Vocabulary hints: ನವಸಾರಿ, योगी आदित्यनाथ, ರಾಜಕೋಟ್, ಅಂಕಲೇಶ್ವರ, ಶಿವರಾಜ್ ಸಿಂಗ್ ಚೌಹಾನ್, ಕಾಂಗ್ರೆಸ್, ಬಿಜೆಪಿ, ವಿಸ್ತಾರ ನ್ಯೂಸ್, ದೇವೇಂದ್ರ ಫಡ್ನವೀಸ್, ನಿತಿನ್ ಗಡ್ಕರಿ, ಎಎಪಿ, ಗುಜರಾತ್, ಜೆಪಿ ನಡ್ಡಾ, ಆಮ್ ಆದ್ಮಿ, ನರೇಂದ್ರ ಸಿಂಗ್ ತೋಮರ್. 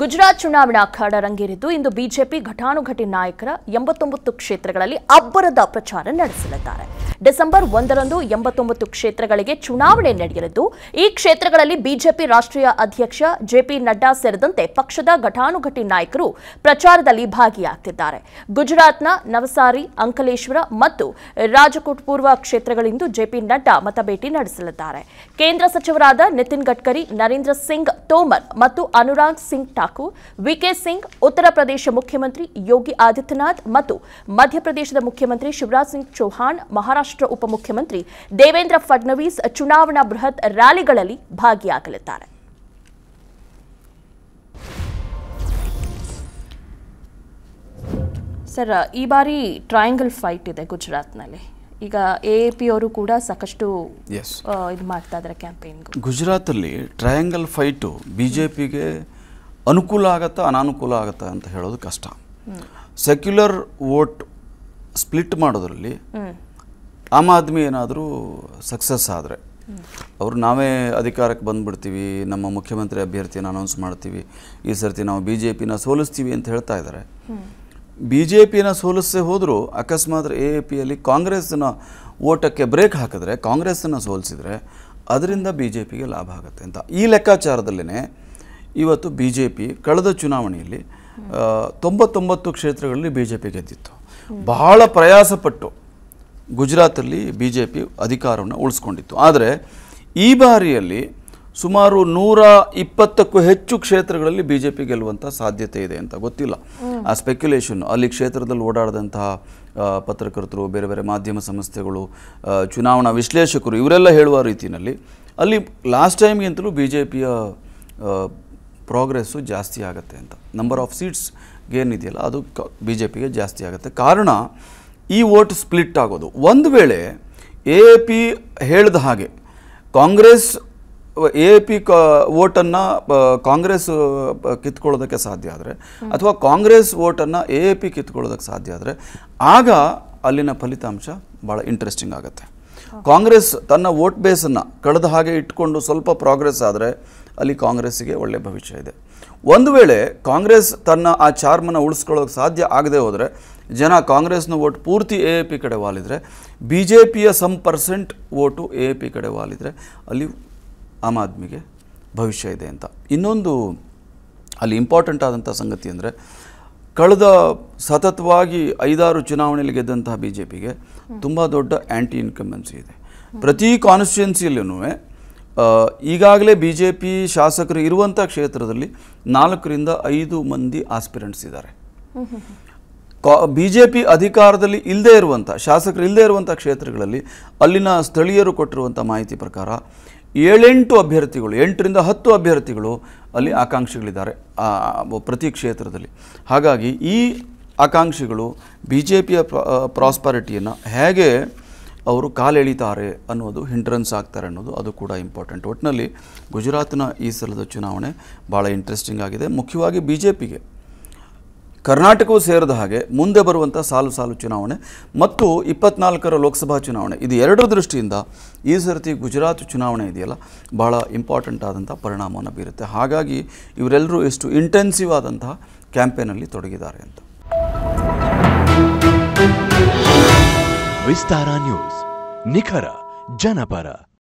ಗುಜರಾತ್ ಚುನಾವಣಾ ಅಖಾಡ ರಂಗೇರಿದ್ದು ಇಂದು ಬಿಜೆಪಿ ಘಟಾನುಘಟಿ ನಾಯಕರ 89 ಕ್ಷೇತ್ರಗಳಲ್ಲಿ ಅಬ್ಬರದ ಪ್ರಚಾರ ನಡೆಸಲಿದ್ದಾರೆ. ಡಿಸೆಂಬರ್ 1ರಂದು 89 ಕ್ಷೇತ್ರಗಳಿಗೆ ಚುನಾವಣೆ ನಡೆಯಲಿದ್ದು ಈ ಕ್ಷೇತ್ರಗಳಲ್ಲಿ ಬಿಜೆಪಿ ರಾಷ್ಟ್ರೀಯ ಅಧ್ಯಕ್ಷ ಜೆಪಿ ನಡ್ಡಾ ಸೇರಿದಂತೆ ಪಕ್ಷದ ಘಟಾನುಘಟಿ ನಾಯಕರು ಪ್ರಚಾರದಲ್ಲಿ ಭಾಗಿಯಾಗುತ್ತಿದ್ದಾರೆ. ಗುಜರಾತ್ನ ನವಸಾರಿ, ಅಂಕಲೇಶ್ವರ ಮತ್ತು ರಾಜಕೋಟ್ ಪೂರ್ವ ಕ್ಷೇತ್ರಗಳಿಂದ ಜೆಪಿ ನಡ್ಡಾ ಮತಭೇಟಿ ನಡೆಸಲಿದ್ದಾರೆ. ಕೇಂದ್ರ ಸಚಿವರಾದ ನಿತಿನ್ ಗಡ್ಕರಿ, ನರೇಂದ್ರ ಸಿಂಗ್ ತೋಮರ್ ಮತ್ತು ಅನುರಾಗ್ ಸಿಂಗ್ विके सिंग, उत्तर प्रदेश मुख्यमंत्री योगी आदित्यनाथ ಮತ್ತು ಮಧ್ಯಪ್ರದೇಶದ ಮುಖ್ಯಮಂತ್ರಿ ಶಿವರಾಜ್ ಸಿಂಗ್ ಚೌಹಾನ್, ಮಹಾರಾಷ್ಟ್ರ ಉಪಮುಖ್ಯಮಂತ್ರಿ ದೇವೇಂದ್ರ ಫಡ್ನವೀಸ್ ಚುನಾವಣಾ ಬೃಹತ್ ರ್ಯಾಲಿಗಳಲ್ಲಿ ಭಾಗಿಯಾಗಲಿದ್ದಾರೆ. ಸರ್, ಈ ಬಾರಿ ಟ್ರಯಾಂಗಲ್ ಫೈಟ್ ಇದೆ ಗುಜರಾತ್ನಲ್ಲಿ. ಈಗ ಎಎಪಿ ಅವರು ಕೂಡ ಸಾಕಷ್ಟು ಇದು ಮಾಡ್ತಾ ಇದ್ದಾರೆ ಕ್ಯಾಂಪೇನ್‌ಗೆ. ಗುಜರಾತ್ನಲ್ಲಿ ಟ್ರಯಾಂಗಲ್ ಫೈಟ್ ಬಿಜೆಪಿಗೆ ಅನುಕೂಲ ಆಗುತ್ತಾ ಅನಾನುಕೂಲ ಆಗುತ್ತಾ ಅಂತ ಹೇಳೋದು ಕಷ್ಟ. ಸೆಕ್ಯುಲರ್ ವೋಟ್ ಸ್ಪ್ಲಿಟ್ ಮಾಡೋದ್ರಲ್ಲಿ ಆಮ್ ಆದ್ಮಿ ಏನಾದರೂ ಸಕ್ಸಸ್ ಆದರೆ ಅವರು ನಾವೇ ಅಧಿಕಾರಕ್ಕೆ ಬಂದುಬಿಡ್ತೀವಿ, ನಮ್ಮ ಮುಖ್ಯಮಂತ್ರಿ ಅಭ್ಯರ್ಥಿಯನ್ನು ಅನೌನ್ಸ್ ಮಾಡ್ತೀವಿ, ಈ ಸರ್ತಿ ನಾವು ಬಿ ಜೆ ಪಿನ ಸೋಲಿಸ್ತೀವಿ ಅಂತ ಹೇಳ್ತಾ ಇದ್ದಾರೆ. ಬಿ ಜೆ ಪಿನ ಸೋಲಿಸೇ ಹೋದರೂ ಅಕಸ್ಮಾತ್ ಎ ಎ ಪಿಯಲ್ಲಿ ಕಾಂಗ್ರೆಸ್ನ ಓಟಕ್ಕೆ ಬ್ರೇಕ್ ಹಾಕಿದ್ರೆ, ಕಾಂಗ್ರೆಸ್ಸನ್ನು ಸೋಲಿಸಿದರೆ ಅದರಿಂದ ಬಿ ಜೆ ಪಿಗೆ ಲಾಭ ಆಗುತ್ತೆ ಅಂತ ಈ ಲೆಕ್ಕಾಚಾರದಲ್ಲೇ ಇವತ್ತು ಬಿ ಜೆ ಪಿ ಕಳೆದ ಚುನಾವಣೆಯಲ್ಲಿ 99 ಕ್ಷೇತ್ರಗಳಲ್ಲಿ ಬಿ ಜೆ ಪಿ ಗೆದ್ದಿತ್ತು. ಬಹಳ ಪ್ರಯಾಸಪಟ್ಟು ಗುಜರಾತಲ್ಲಿ ಬಿ ಜೆ ಪಿ ಅಧಿಕಾರವನ್ನು ಉಳಿಸ್ಕೊಂಡಿತ್ತು. ಆದರೆ ಈ ಬಾರಿಯಲ್ಲಿ ಸುಮಾರು 120ಕ್ಕೂ ಹೆಚ್ಚು ಕ್ಷೇತ್ರಗಳಲ್ಲಿ ಬಿ ಜೆ ಪಿ ಗೆಲ್ಲುವಂಥ ಸಾಧ್ಯತೆ ಇದೆ ಅಂತ ಗೊತ್ತಿಲ್ಲ. ಆ ಸ್ಪೆಕ್ಯುಲೇಷನ್ ಅಲ್ಲಿ ಕ್ಷೇತ್ರದಲ್ಲಿ ಓಡಾಡಿದಂತಹ ಪತ್ರಕರ್ತರು, ಬೇರೆ ಬೇರೆ ಮಾಧ್ಯಮ ಸಂಸ್ಥೆಗಳು, ಚುನಾವಣಾ ವಿಶ್ಲೇಷಕರು ಇವರೆಲ್ಲ ಹೇಳುವ ರೀತಿಯಲ್ಲಿ ಅಲ್ಲಿ ಲಾಸ್ಟ್ ಟೈಮ್ಗಿಂತಲೂ ಬಿ ಜೆ ಪಿಯ ಪ್ರೋಗ್ರೆಸ್ಸು ಜಾಸ್ತಿ ಆಗುತ್ತೆ ಅಂತ. ನಂಬರ್ ಆಫ್ ಸೀಟ್ಸ್ ಏನಿದೆಯಲ್ಲ ಅದು ಬಿ ಜೆ ಪಿಗೆ ಜಾಸ್ತಿ ಆಗುತ್ತೆ. ಕಾರಣ ಈ ವೋಟ್ ಸ್ಪ್ಲಿಟ್ ಆಗೋದು. ಒಂದು ವೇಳೆ ಎ ಎ ಪಿ ಹೇಳಿದ ಹಾಗೆ ಕಾಂಗ್ರೆಸ್ ಎ ಎ ಪಿ ವೋಟನ್ನು ಕಾಂಗ್ರೆಸ್ ಕಿತ್ಕೊಳ್ಳೋದಕ್ಕೆ ಸಾಧ್ಯ ಆದರೆ, ಅಥವಾ ಕಾಂಗ್ರೆಸ್ ವೋಟನ್ನು ಎ ಎ ಪಿ ಕಿತ್ಕೊಳ್ಳೋದಕ್ಕೆ ಸಾಧ್ಯ ಆದರೆ, ಆಗ ಅಲ್ಲಿನ ಫಲಿತಾಂಶ ಭಾಳ ಇಂಟ್ರೆಸ್ಟಿಂಗ್ ಆಗುತ್ತೆ. ಕಾಂಗ್ರೆಸ್ ತನ್ನ ವೋಟ್ ಬೇಸನ್ನು ಕಳೆದ ಹಾಗೆ ಇಟ್ಕೊಂಡು ಸ್ವಲ್ಪ ಪ್ರೋಗ್ರೆಸ್ ಆದರೆ ಅಲ್ಲಿ ಕಾಂಗ್ರೆಸ್ಸಿಗೆ ಒಳ್ಳೆಯ ಭವಿಷ್ಯ ಇದೆ. ಒಂದು ವೇಳೆ ಕಾಂಗ್ರೆಸ್ ತನ್ನ ಆ ಚಾರ್ಮನ್ನು ಉಳಿಸ್ಕೊಳ್ಳೋಕೆ ಸಾಧ್ಯ ಆಗದೆ ಹೋದರೆ, ಜನ ಕಾಂಗ್ರೆಸ್ನ ವೋಟ್ ಪೂರ್ತಿ ಎ ಎ ಪಿ ಕಡೆ ವಾಲಿದರೆ, ಬಿ ಜೆ ಪಿಯ some percent vote A A P ಕಡೆ ವಾಲಿದರೆ ಅಲ್ಲಿ ಆಮ್ ಆದ್ಮಿಗೆ ಭವಿಷ್ಯ ಇದೆ ಅಂತ. ಇನ್ನೊಂದು ಅಲ್ಲಿ ಇಂಪಾರ್ಟೆಂಟ್ ಆದಂಥ ಸಂಗತಿ ಅಂದರೆ, ಕಳೆದ ಸತತವಾಗಿ 5-6 ಚುನಾವಣೆಯಲ್ಲಿ ಗೆದ್ದಂತಹ ಬಿ ಜೆ ಪಿಗೆ ತುಂಬ ದೊಡ್ಡ ಆ್ಯಂಟಿ ಇನ್ಕಂಬೆನ್ಸಿ ಇದೆ. ಪ್ರತಿ ಕಾನ್ಸ್ಟಿಟ್ಯುಯೆನ್ಸಿಯಲ್ಲೂ ಈಗಾಗಲೇ ಬಿ ಜೆ ಪಿ ಶಾಸಕರು ಇರುವಂಥ ಕ್ಷೇತ್ರದಲ್ಲಿ 4-5 ಮಂದಿ ಆಸ್ಪಿರೆಂಟ್ಸ್ ಇದ್ದಾರೆ. ಬಿ ಜೆ ಪಿ ಅಧಿಕಾರದಲ್ಲಿ ಇಲ್ಲದೇ ಇರುವಂಥ, ಶಾಸಕರು ಇಲ್ಲದೇ ಇರುವಂಥ ಕ್ಷೇತ್ರಗಳಲ್ಲಿ ಅಲ್ಲಿನ ಸ್ಥಳೀಯರು ಕೊಟ್ಟಿರುವಂಥ ಮಾಹಿತಿ ಪ್ರಕಾರ 7-8 ಅಭ್ಯರ್ಥಿಗಳು, 8-10 ಅಭ್ಯರ್ಥಿಗಳು ಅಲ್ಲಿ ಆಕಾಂಕ್ಷಿಗಳಿದ್ದಾರೆ ಪ್ರತಿ ಕ್ಷೇತ್ರದಲ್ಲಿ. ಹಾಗಾಗಿ ಈ ಆಕಾಂಕ್ಷಿಗಳು ಬಿ ಜೆ ಪಿಯ ಪ್ರಾಸ್ಪರಿಟಿಯನ್ನು ಹೇಗೆ ಅವರು ಕಾಲೆಳಿತಾರೆ ಅನ್ನೋದು, ಹಿಂಡ್ರೆನ್ಸ್ ಆಗ್ತಾರೆ ಅನ್ನೋದು, ಅದು ಕೂಡ ಇಂಪಾರ್ಟೆಂಟ್. ಒಟ್ಟಿನಲ್ಲಿ ಗುಜರಾತ್ನ ಈ ಸಲದ ಚುನಾವಣೆ ಭಾಳ ಇಂಟ್ರೆಸ್ಟಿಂಗ್ ಆಗಿದೆ. ಮುಖ್ಯವಾಗಿ ಬಿ ಜೆ ಪಿಗೆ ಕರ್ನಾಟಕವೂ ಸೇರಿದ ಹಾಗೆ ಮುಂದೆ ಬರುವಂಥ ಸಾಲು ಚುನಾವಣೆ ಮತ್ತು 24ರ ಲೋಕಸಭಾ ಚುನಾವಣೆ, ಇದು ಎರಡರ ದೃಷ್ಟಿಯಿಂದ ಈ ಸರ್ತಿ ಗುಜರಾತ್ ಚುನಾವಣೆ ಇದೆಯಲ್ಲ ಭಾಳ ಇಂಪಾರ್ಟೆಂಟ್ ಆದಂಥ ಪರಿಣಾಮವನ್ನು ಬೀರುತ್ತೆ. ಹಾಗಾಗಿ ಇವರೆಲ್ಲರೂ ಎಷ್ಟು ಇಂಟೆನ್ಸಿವ್ ಆದಂತಹ ಕ್ಯಾಂಪೇನಲ್ಲಿ ತೊಡಗಿದ್ದಾರೆ ಅಂತ. ವಿಸ್ತಾರ ನ್ಯೂಸ್, ನಿಖರ ಜನಪರ.